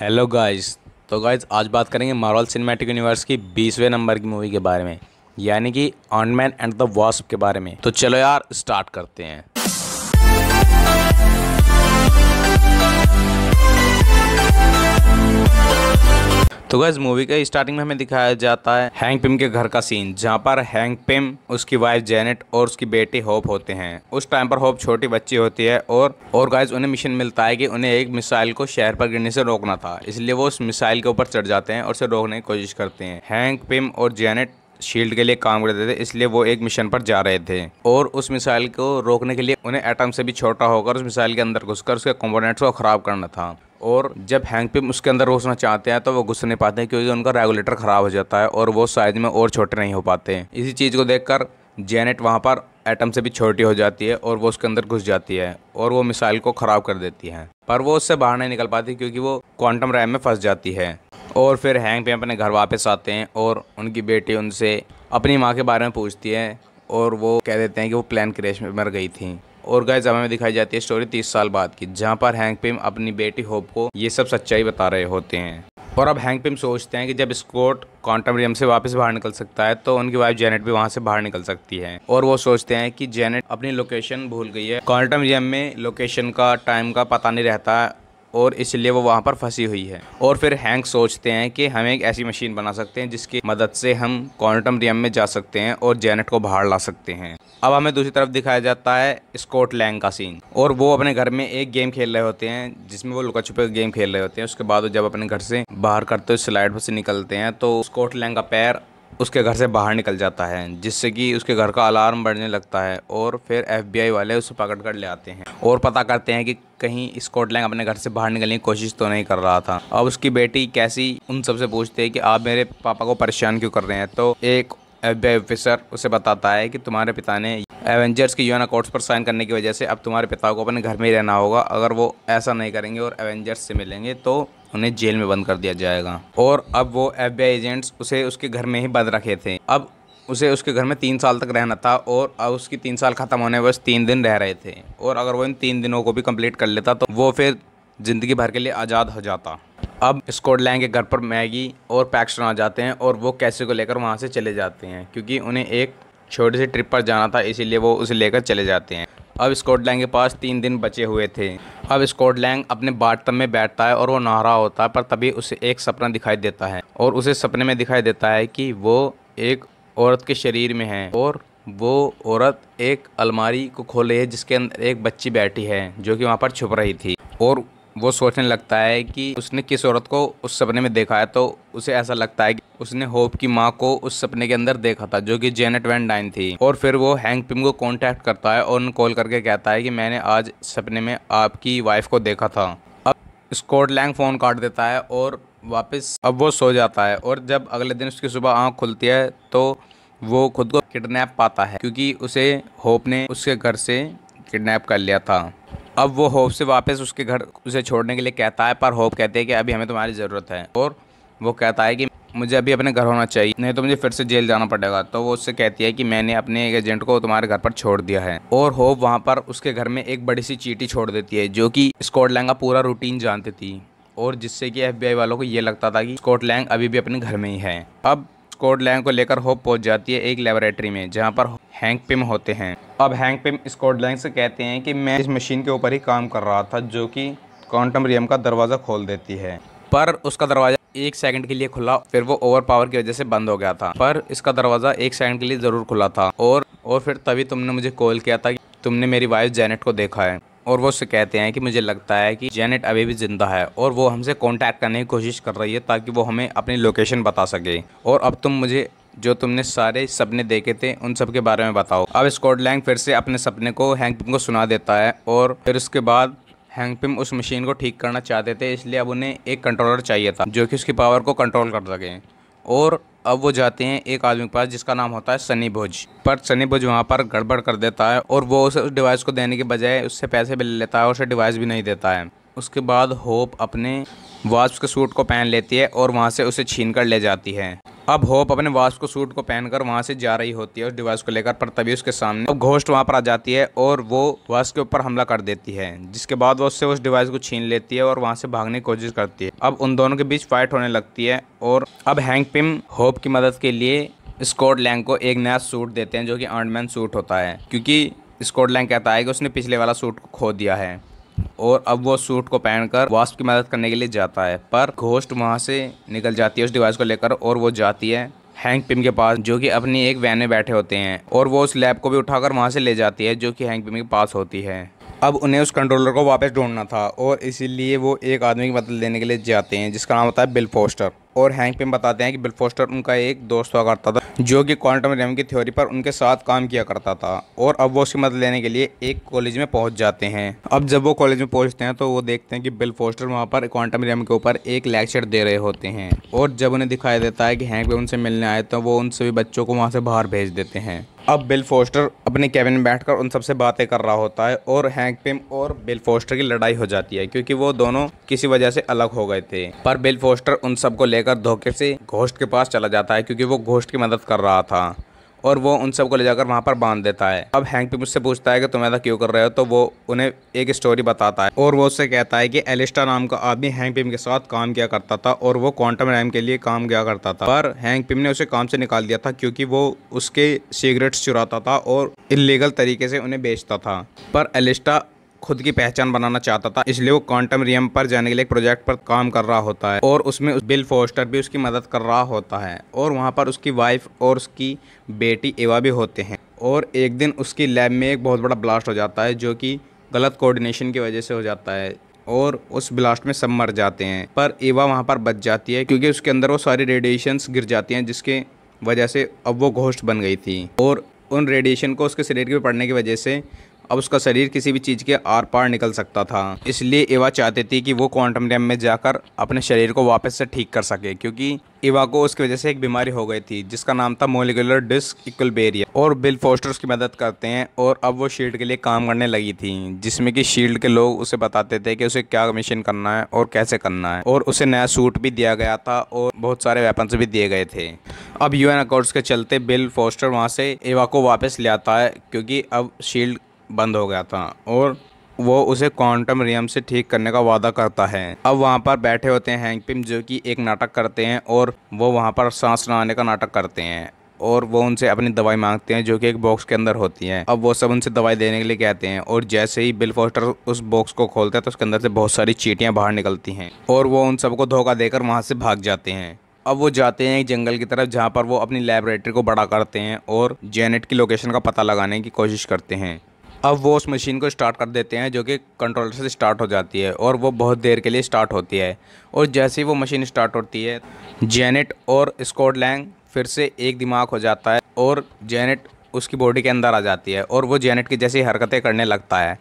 Hello guys, तो guys आज बात करेंगे मार्वल सिनेमैटिक यूनिवर्स की 20वें नंबर की मूवी के बारे में, यानी कि एंटमैन एंड द वास्प के बारे में। तो चलो यार स्टार्ट करते हैं। तो गाइस मूवी के स्टार्टिंग में हमें दिखाया जाता है हैंक पिम के घर का सीन, जहाँ पर हैंक पिम, उसकी वाइफ जेनेट और उसकी बेटी होप होते हैं। उस टाइम पर होप छोटी बच्ची होती है और गाइस उन्हें मिशन मिलता है कि उन्हें एक मिसाइल को शहर पर गिरने से रोकना था, इसलिए वो उस मिसाइल के ऊपर चढ़ जाते हैं और उसे रोकने की कोशिश करते हैं। हैंक पिम और जेनेट शील्ड के लिए काम करते थे, इसलिए वो एक मिशन पर जा रहे थे और उस मिसाइल को रोकने के लिए उन्हें एटम से भी छोटा होकर उस मिसाइल के अंदर घुसकर उसके कंपोनेंट्स को खराब करना था। और जब हैंक पिम उसके अंदर घुसना चाहते हैं तो वो घुस नहीं पाते क्योंकि उनका रेगुलेटर ख़राब हो जाता है और वो साइज में और छोटे नहीं हो पाते। इसी चीज़ को देखकर जेनेट वहाँ पर एटम से भी छोटी हो जाती है और वो उसके अंदर घुस जाती है और वो मिसाइल को ख़राब कर देती है, पर वो उससे बाहर नहीं निकल पाती क्योंकि वो क्वांटम रैम में फंस जाती है। और फिर हैंक पिम अपने घर वापस आते हैं और उनकी बेटी उनसे अपनी माँ के बारे में पूछती है और वो कह देते हैं कि वो प्लेन क्रैश में मर गई थी। और गाइस अब हमें दिखाई जाती है स्टोरी 30 साल बाद की, जहाँ पर हैंक पिम अपनी बेटी होप को ये सब सच्चाई बता रहे होते हैं। और अब हैंक पिम सोचते हैं कि जब स्कॉट क्वांटम रियम से वापस बाहर निकल सकता है तो उनकी वाइफ जेनेट भी वहाँ से बाहर निकल सकती है। और वो सोचते हैं कि जेनेट अपनी लोकेशन भूल गई है, क्वांटम रियम में लोकेशन का टाइम का पता नहीं रहता है और इसलिए वो वहाँ पर फंसी हुई है। और फिर हैंक सोचते हैं कि हम एक ऐसी मशीन बना सकते हैं जिसकी मदद से हम क्वांटम रियम में जा सकते हैं और जेनेट को बाहर ला सकते हैं। अब हमें दूसरी तरफ दिखाया जाता है स्कॉट लैंग का सीन, और वो अपने घर में एक गेम खेल रहे होते हैं जिसमें वो लुका छुपे गेम खेल रहे होते हैं। उसके बाद वो जब अपने घर से बाहर करते हुए स्लाइड पर से निकलते हैं तो स्कॉट लैंग का पैर उसके घर से बाहर निकल जाता है, जिससे कि उसके घर का अलार्म बढ़ने लगता है। और फिर FBI वाले उसे पकड़ कर ले आते हैं और पता करते हैं कि कहीं स्कॉट लैंग अपने घर से बाहर निकलने की कोशिश तो नहीं कर रहा था। अब उसकी बेटी कैसी उन सबसे पूछते हैं कि आप मेरे पापा को परेशान क्यों कर रहे हैं, तो एक FBI ऑफिसर उसे बताता है कि तुम्हारे पिता ने एवेंजर्स के U.N. अकॉर्ड्स पर साइन करने की वजह से अब तुम्हारे पिता को अपने घर में ही रहना होगा, अगर वो ऐसा नहीं करेंगे और एवेंजर्स से मिलेंगे तो उन्हें जेल में बंद कर दिया जाएगा। और अब वो FBI एजेंट्स उसे उसके घर में ही बंद रखे थे। अब उसे उसके घर में 3 साल तक रहना था और अब उसकी 3 साल ख़त्म होने बस 3 दिन रह रहे थे, और अगर वो इन 3 दिनों को भी कंप्लीट कर लेता तो वो फिर ज़िंदगी भर के लिए आज़ाद हो जाता। अब स्कॉट लैंग के घर पर मैगी और पैक्स्टन आ जाते हैं और वो कैसी को लेकर वहाँ से चले जाते हैं क्योंकि उन्हें एक छोटी सी ट्रिप पर जाना था, इसीलिए वो उसे लेकर चले जाते हैं। अब स्कॉट लैंग के पास 3 दिन बचे हुए थे। अब स्कॉट लैंग अपने बाथटब में बैठता है और वो नहा रहा होता है, पर तभी उसे एक सपना दिखाई देता है और उसे सपने में दिखाई देता है कि वो एक औरत के शरीर में है और वो औरत एक अलमारी को खोले है जिसके अंदर एक बच्ची बैठी है जो कि वहाँ पर छुप रही थी। और वो सोचने लगता है कि उसने किस औरत को उस सपने में देखा है, तो उसे ऐसा लगता है कि उसने होप की माँ को उस सपने के अंदर देखा था जो कि जेनेट वैन डाइन थी। और फिर वो हैंक पिम को कांटेक्ट करता है और उन्हें कॉल करके कहता है कि मैंने आज सपने में आपकी वाइफ को देखा था। अब स्कॉट लैंग फ़ोन काट देता है और वापस अब वो सो जाता है। और जब अगले दिन उसकी सुबह आँख खुलती है तो वो खुद को किडनैप पाता है क्योंकि उसे होप ने उसके घर से किडनैप कर लिया था। अब वो होप से वापस उसके घर उसे छोड़ने के लिए कहता है, पर होप कहते हैं कि अभी हमें तुम्हारी ज़रूरत है, और वो कहता है कि मुझे अभी अपने घर होना चाहिए नहीं तो मुझे फिर से जेल जाना पड़ेगा। तो वो उससे कहती है कि मैंने अपने एक एजेंट को तुम्हारे घर पर छोड़ दिया है। और होप वहाँ पर उसके घर में एक बड़ी सी चीटी छोड़ देती है जो कि स्कॉट लैंग का पूरा रूटीन जानती थी, और जिससे कि FBI वालों को ये लगता था कि स्कॉट लैंग अभी भी अपने घर में ही है। अब स्कॉट लैंग को लेकर होप पहुँच जाती है एक लेबोरेटरी में जहाँ पर हैंक पिम होते हैं। अब हैंक पिम स्कॉट लैंग से कहते हैं कि मैं इस मशीन के ऊपर ही काम कर रहा था जो कि क्वांटम रियम का दरवाज़ा खोल देती है, पर उसका दरवाज़ा 1 सेकंड के लिए खुला, फिर वो ओवर पावर की वजह से बंद हो गया था, पर इसका दरवाज़ा 1 सेकंड के लिए ज़रूर खुला था। और फिर तभी तुमने मुझे कॉल किया था कि तुमने मेरी वाइफ जेनेट को देखा है, और वो उससे कहते हैं कि मुझे लगता है कि जेनेट अभी भी ज़िंदा है और वो हमसे कॉन्टैक्ट करने की कोशिश कर रही है ताकि वो हमें अपनी लोकेशन बता सके, और अब तुम मुझे जो तुमने सारे सपने देखे थे उन सब के बारे में बताओ। अब स्कॉट लैंग फिर से अपने सपने को हैंक पिम को सुना देता है, और फिर उसके बाद हैंक पिम उस मशीन को ठीक करना चाहते थे, इसलिए अब उन्हें एक कंट्रोलर चाहिए था जो कि उसकी पावर को कंट्रोल कर सके। और अब वो जाते हैं एक आदमी के पास जिसका नाम होता है सनी बुर्च, पर सनी बुर्च वहाँ पर गड़बड़ कर देता है और वो उसे उस डिवाइस को देने के बजाय उससे पैसे भी ले लेता है और उसे डिवाइस भी नहीं देता है। उसके बाद होप अपने वास्प के सूट को पहन लेती है और वहाँ से उसे छीन कर ले जाती है। अब होप अपने वास्प को सूट को पहनकर वहाँ से जा रही होती है उस डिवाइस को लेकर, पर तभी उसके सामने अब घोस्ट वहाँ पर आ जाती है और वो वास्प के ऊपर हमला कर देती है, जिसके बाद वो उससे उस डिवाइस को छीन लेती है और वहाँ से भागने की कोशिश करती है। अब उन दोनों के बीच फाइट होने लगती है और अब हैंक पिम होप की मदद के लिए स्कॉट लैंग को एक नया सूट देते हैं जो कि आंटमैन सूट होता है, क्योंकि स्कॉट लैंग कहता है कि उसने पिछले वाला सूट को खो दिया है और अब वो सूट को पहनकर वास्प की मदद करने के लिए जाता है, पर घोस्ट वहाँ से निकल जाती है उस डिवाइस को लेकर और वो जाती है हैंक पिम के पास जो कि अपनी एक वैन में बैठे होते हैं, और वो उस लैब को भी उठाकर वहाँ से ले जाती है जो कि हैंक पिम के पास होती है। अब उन्हें उस कंट्रोलर को वापस ढूंढना था और इसीलिए वो एक आदमी की मदद लेने के लिए जाते हैं जिसका नाम होता है बिल फोस्टर, और हैंक पिम बताते हैं कि बिल फोस्टर उनका एक दोस्त हुआ करता था जो कि क्वांटम रियम की थ्योरी पर उनके साथ काम किया करता था, और अब वो उसकी मदद लेने के लिए एक कॉलेज में पहुंच जाते हैं। अब जब वो कॉलेज में पहुंचते हैं तो वो देखते हैं कि बिल फोस्टर वहाँ पर क्वांटम रियम के ऊपर एक लेक्चर दे रहे होते हैं, और जब उन्हें दिखाई देता है कि हैंक पिम उनसे मिलने आए तो वो उन सभी बच्चों को वहाँ से बाहर भेज देते हैं। अब बिल फोस्टर अपने कैबिन में बैठकर उन सबसे बातें कर रहा होता है और हैंक पिम और बिल फोस्टर की लड़ाई हो जाती है क्योंकि वो दोनों किसी वजह से अलग हो गए थे, पर बिल फोस्टर उन सबको लेकर धोखे से घोस्ट के पास चला जाता है क्योंकि वो घोस्ट की मदद कर रहा था और वो उन सबको ले जाकर वहाँ पर बांध देता है। अब हैंक पिम उससे पूछता है कि तुम ऐसा क्यों कर रहे हो, तो वो उन्हें एक स्टोरी बताता है और वो उससे कहता है कि एलिस्टा नाम का आदमी हैंक पिम के साथ काम किया करता था और वो क्वांटम रैम के लिए काम किया करता था, पर हैंक पिम ने उसे काम से निकाल दिया था क्योंकि वो उसके सिगरेट्स चुराता था और इलीगल तरीके से उन्हें बेचता था, पर एलिस्टा खुद की पहचान बनाना चाहता था इसलिए वो क्वांटम रियम पर जाने के लिए एक प्रोजेक्ट पर काम कर रहा होता है और उसमें बिल फोस्टर भी उसकी मदद कर रहा होता है, और वहाँ पर उसकी वाइफ और उसकी बेटी एवा भी होते हैं। और एक दिन उसकी लैब में एक बहुत बड़ा ब्लास्ट हो जाता है जो कि गलत कोऑर्डिनेशन की वजह से हो जाता है और उस ब्लास्ट में सब मर जाते हैं, पर एवा वहाँ पर बच जाती है क्योंकि उसके अंदर वो सारी रेडिएशंस गिर जाती हैं जिसके वजह से अब वो घोस्ट बन गई थी, और उन रेडिएशन को उसके शरीर पर पड़ने की वजह से अब उसका शरीर किसी भी चीज़ के आर पार निकल सकता था। इसलिए एवा चाहती थी कि वो क्वांटम रियम में जाकर अपने शरीर को वापस से ठीक कर सके, क्योंकि एवा को उसकी वजह से एक बीमारी हो गई थी जिसका नाम था मोलिकुलर डिसइक्विलिब्रियम, और बिल फोस्टर उसकी मदद करते हैं और अब वो शील्ड के लिए काम करने लगी थी, जिसमें कि शील्ड के लोग उसे बताते थे कि उसे क्या मिशन करना है और कैसे करना है, और उसे नया सूट भी दिया गया था और बहुत सारे वेपन्स भी दिए गए थे। अब UN अकॉर्ड्स के चलते बिल फोस्टर वहाँ से एवा को वापस ले आता है क्योंकि अब शील्ड बंद हो गया था, और वो उसे क्वांटम रियम से ठीक करने का वादा करता है। अब वहाँ पर बैठे होते हैं हैंक पिम जो कि एक नाटक करते हैं और वो वहाँ पर सांस ना आने का नाटक करते हैं, और वो उनसे अपनी दवाई मांगते हैं जो कि एक बॉक्स के अंदर होती है। अब वो सब उनसे दवाई देने के लिए कहते हैं, और जैसे ही बिल फोस्टर उस बॉक्स को खोलता है तो उसके अंदर से बहुत सारी चींटियाँ बाहर निकलती हैं और वो उन सबको धोखा देकर वहाँ से भाग जाते हैं। अब वो जाते हैं एक जंगल की तरफ जहाँ पर वो अपनी लैबोरेटरी को बड़ा करते हैं और जेनेट की लोकेशन का पता लगाने की कोशिश करते हैं। अब वो उस मशीन को स्टार्ट कर देते हैं जो कि कंट्रोलर से स्टार्ट हो जाती है, और वो बहुत देर के लिए स्टार्ट होती है, और जैसे ही वो मशीन स्टार्ट होती है जेनेट और स्कॉट लैंग फिर से एक दिमाग हो जाता है और जेनेट उसकी बॉडी के अंदर आ जाती है और वो जेनेट की जैसी हरकतें करने लगता है,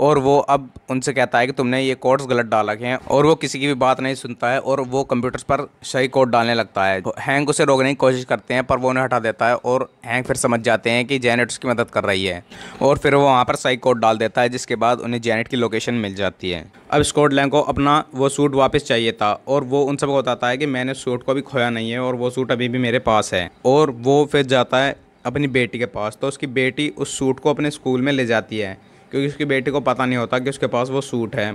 और वो अब उनसे कहता है कि तुमने ये कोड्स गलत डाल रखे हैं, और वो किसी की भी बात नहीं सुनता है और वो कंप्यूटर्स पर सही कोड डालने लगता है। हैंक उसे रोकने की कोशिश करते हैं पर वो उन्हें हटा देता है, और हैंक फिर समझ जाते हैं कि जेनेट उसकी मदद कर रही है, और फिर वो वहाँ पर सही कोड डाल देता है जिसके बाद उन्हें जेनेट की लोकेशन मिल जाती है। अब स्कॉट लैंग को अपना वो सूट वापस चाहिए था और वो उन सबको बताता है कि मैंने सूट को भी खोया नहीं है और वो सूट अभी भी मेरे पास है, और वो फिर जाता है अपनी बेटी के पास, तो उसकी बेटी उस सूट को अपने स्कूल में ले जाती है क्योंकि उसकी बेटी को पता नहीं होता कि उसके पास वो सूट है,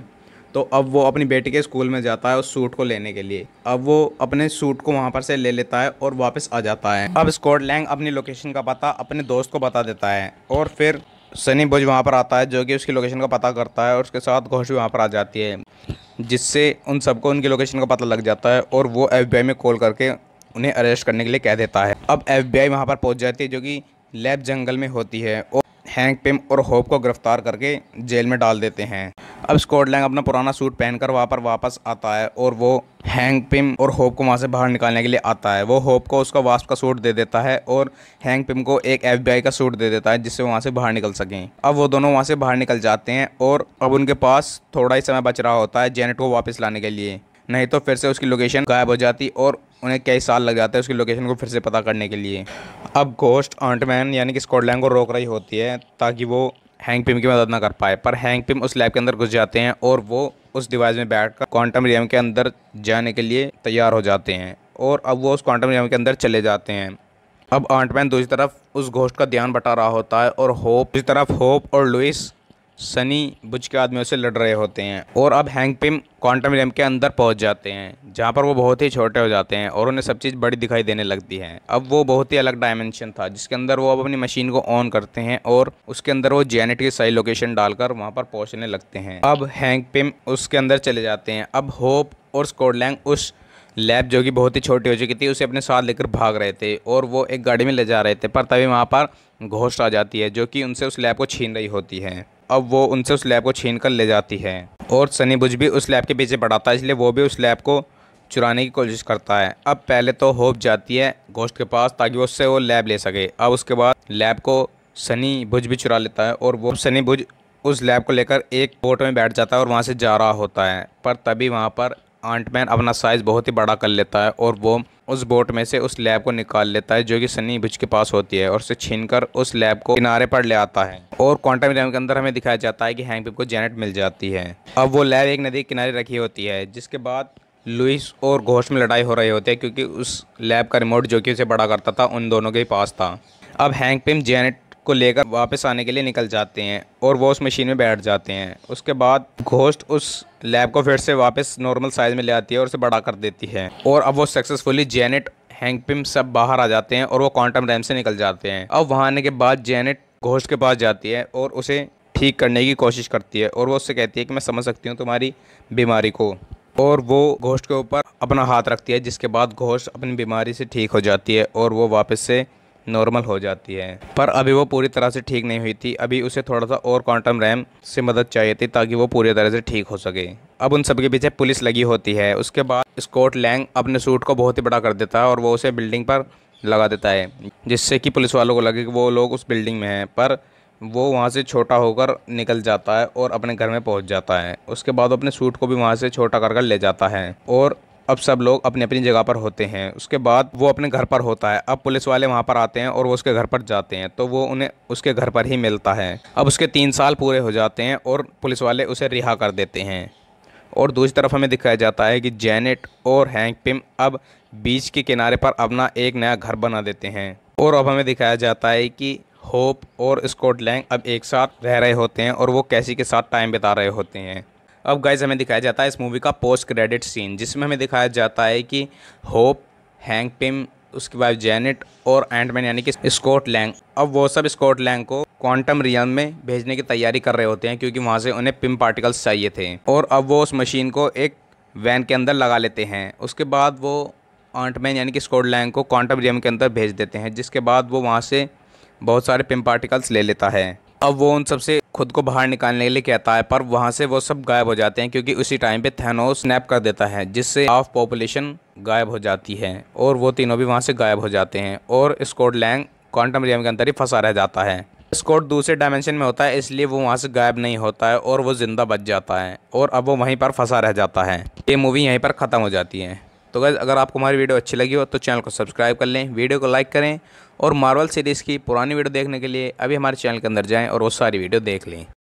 तो अब वो अपनी बेटी के स्कूल में जाता है उस सूट को लेने के लिए। अब वो अपने सूट को वहाँ पर से ले लेता है और वापस आ जाता है। अब स्कॉट लैंग अपनी लोकेशन का पता अपने दोस्त को बता देता है, और फिर सनी बुर्ज वहाँ पर आता है जो कि उसकी लोकेशन का पता करता है, और उसके साथ घोष भी वहाँ पर आ जाती है जिससे उन सबको उनकी लोकेशन का पता लग जाता है, और वो FBI में कॉल करके उन्हें अरेस्ट करने के लिए कह देता है। अब FBI वहाँ पर पहुँच जाती है जो कि लैब जंगल में होती है, और हैंक पिम और होप को गिरफ्तार करके जेल में डाल देते हैं। अब स्कॉट लैंग अपना पुराना सूट पहनकर वहाँ पर वापस आता है और वो हैंक पिम और होप को वहाँ से बाहर निकालने के लिए आता है। वो होप को उसका वास्प का सूट दे देता है और हैंक पिम को एक FBI का सूट दे देता है जिससे वहाँ से बाहर निकल सकें। अब वो दोनों वहाँ से बाहर निकल जाते हैं, और अब उनके पास थोड़ा ही समय बच रहा होता है जेनेट को वापस लाने के लिए, नहीं तो फिर से उसकी लोकेशन गायब हो जाती और उन्हें कई साल लग जाते हैं उसकी लोकेशन को फिर से पता करने के लिए। अब घोस्ट आंटमैन यानी कि स्कॉट लैंग को रोक रही होती है ताकि वो हैंक पिम की मदद ना कर पाए, पर हैंक पिम उस लैब के अंदर घुस जाते हैं और वो उस डिवाइस में बैठकर क्वांटम रियम के अंदर जाने के लिए तैयार हो जाते हैं, और अब वो उस क्वांटम रियम के अंदर चले जाते हैं। अब आंटमैन दूसरी तरफ उस घोस्ट का ध्यान बटा रहा होता है और होप इस तरफ होप और लुइस सनी बुर्च के आदमियों से लड़ रहे होते हैं। और अब हैंक पिम क्वांटम रियम के अंदर पहुंच जाते हैं जहां पर वो बहुत ही छोटे हो जाते हैं और उन्हें सब चीज़ बड़ी दिखाई देने लगती है। अब वो बहुत ही अलग डायमेंशन था जिसके अंदर वो अब अपनी मशीन को ऑन करते हैं और उसके अंदर वो जेनेट की सही लोकेशन डालकर वहाँ पर पहुँचने लगते हैं। अब हैंक पिम उसके अंदर चले जाते हैं। अब होप और स्कॉट लैंग उस लैब जो कि बहुत ही छोटी हो चुकी थी उसे अपने साथ लेकर भाग रहे थे और वो एक गाड़ी में ले जा रहे थे, पर तभी वहाँ पर घोस्ट आ जाती है जो कि उनसे उस लैब को छीन रही होती है। अब वो उनसे उस लैब को छीन कर ले जाती है और सनी बुर्च भी उस लैब के पीछे पड़ा था, इसलिए वो भी उस लैब को चुराने की कोशिश करता है। अब पहले तो होप जाती है घोस्ट के पास ताकि उससे वो लैब ले सके। अब उसके बाद लैब को सनी बुर्च भी चुरा लेता है और वो सनी बुर्च उस लैब को लेकर एक बोट में बैठ जाता है और वहाँ से जा रहा होता है, पर तभी वहाँ पर आंटमैन अपना साइज़ बहुत ही बड़ा कर लेता है और वो उस बोट में से उस लैब को निकाल लेता है जो कि सनी बुर्च के पास होती है और उसे छीनकर उस लैब को किनारे पर ले आता है। और क्वांटम रियम के अंदर हमें दिखाया जाता है कि हैंक पिम को जेनेट मिल जाती है। अब वो लैब एक नदी के किनारे रखी होती है, जिसके बाद लुइस और घोस्ट में लड़ाई हो रही होती है क्योंकि उस लैब का रिमोट जो कि उसे बड़ा करता था उन दोनों के पास था। अब हैंक पिम जेनेट को लेकर वापस आने के लिए निकल जाते हैं और वो उस मशीन में बैठ जाते हैं। उसके बाद घोस्ट उस लैब को फिर से वापस नॉर्मल साइज़ में ले आती है और उसे बड़ा कर देती है। और अब वो सक्सेसफुली जेनेट हैंक पिम सब बाहर आ जाते हैं और वो क्वांटम रैम से निकल जाते हैं। अब वहाँ आने के बाद जेनेट घोस्ट के पास जाती है और उसे ठीक करने की कोशिश करती है और वो उससे कहती है कि मैं समझ सकती हूँ तुम्हारी बीमारी को, और वो घोस्ट के ऊपर अपना हाथ रखती है, जिसके बाद घोस्ट अपनी बीमारी से ठीक हो जाती है और वो वापस से नॉर्मल हो जाती है। पर अभी वो पूरी तरह से ठीक नहीं हुई थी, अभी उसे थोड़ा सा और क्वांटम रैम से मदद चाहिए थी ताकि वो पूरी तरह से ठीक हो सके। अब उन सबके पीछे पुलिस लगी होती है। उसके बाद स्कॉट लैंग अपने सूट को बहुत ही बड़ा कर देता है और वो उसे बिल्डिंग पर लगा देता है जिससे कि पुलिस वालों को लगे कि वो लोग उस बिल्डिंग में हैं, पर वो वहाँ से छोटा होकर निकल जाता है और अपने घर में पहुँच जाता है। उसके बाद अपने सूट को भी वहाँ से छोटा कर ले जाता है और अब सब लोग अपनी अपनी जगह पर होते हैं। उसके बाद वो अपने घर पर होता है। अब पुलिस वाले वहाँ पर आते हैं और वो उसके घर पर जाते हैं, तो वो उन्हें उसके घर पर ही मिलता है। अब उसके 3 साल पूरे हो जाते हैं और पुलिस वाले उसे रिहा कर देते हैं। और दूसरी तरफ हमें दिखाया जाता है कि जेनेट और हैंक पिम अब बीच के किनारे पर अपना एक नया घर बना देते हैं। और अब हमें दिखाया जाता है कि होप और स्कॉट लैंग अब एक साथ रह रहे होते हैं और वो कैसी के साथ टाइम बिता रहे होते हैं। अब गाइस हमें दिखाया जाता है इस मूवी का पोस्ट क्रेडिट सीन, जिसमें हमें दिखाया जाता है कि होप, हैंक पिम, उसके बाद जेनेट और एंटमैन यानी कि स्कॉट लैंग, अब वो सब स्कॉट लैंग को क्वांटम रियम में भेजने की तैयारी कर रहे होते हैं क्योंकि वहाँ से उन्हें पिम पार्टिकल्स चाहिए थे। और अब वो उस मशीन को एक वैन के अंदर लगा लेते हैं। उसके बाद वो एंटमैन यानी कि स्कॉट लैंग को क्वांटम रियम के अंदर भेज देते हैं, जिसके बाद वो वहाँ से बहुत सारे पिम पार्टिकल्स ले लेता है। अब वो उन सबसे खुद को बाहर निकालने के लिए कहता है, पर वहाँ से वो सब गायब हो जाते हैं क्योंकि उसी टाइम पे थैनोस स्नैप कर देता है जिससे हाफ पॉपुलेशन गायब हो जाती है और वो तीनों भी वहाँ से गायब हो जाते हैं। और स्कॉट लैंग क्वांटम रियम के अंदर ही फंसा रह जाता है। स्कॉट दूसरे डायमेंशन में होता है इसलिए वो वहाँ से गायब नहीं होता है और वो ज़िंदा बच जाता है और अब वो वहीं पर फंसा रह जाता है। ये मूवी यहीं पर ख़त्म हो जाती है। तो गाइस अगर आपको हमारी वीडियो अच्छी लगी हो तो चैनल को सब्सक्राइब कर लें, वीडियो को लाइक करें और मार्वल सीरीज़ की पुरानी वीडियो देखने के लिए अभी हमारे चैनल के अंदर जाएं और वो सारी वीडियो देख लें।